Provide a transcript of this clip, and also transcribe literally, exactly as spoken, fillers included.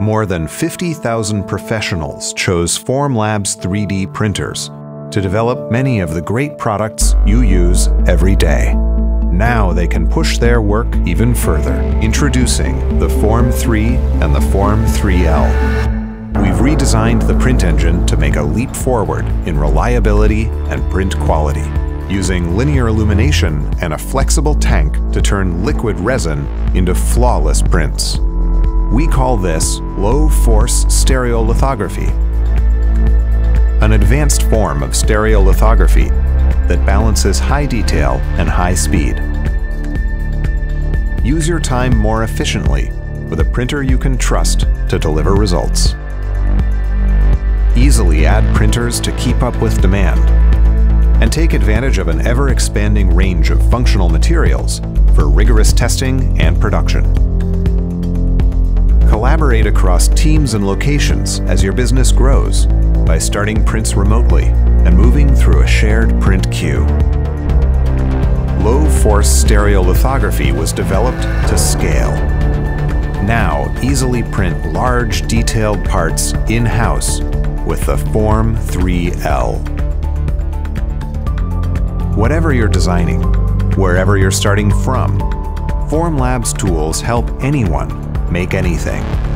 more than fifty thousand professionals chose Formlabs three D printers to develop many of the great products you use every day. Now they can push their work even further. Introducing the Form three and the Form three L. We've redesigned the print engine to make a leap forward in reliability and print quality, using linear illumination and a flexible tank to turn liquid resin into flawless prints. We call this low-force stereolithography, an advanced form of stereolithography that balances high detail and high speed. Use your time more efficiently with a printer you can trust to deliver results. Easily add printers to keep up with demand, and take advantage of an ever-expanding range of functional materials for rigorous testing and production. Collaborate across teams and locations as your business grows by starting prints remotely and moving through a shared print queue. Low-force stereolithography was developed to scale. Now easily print large, detailed parts in-house with the Form three L. Whatever you're designing, wherever you're starting from, Formlabs tools help anyone make anything.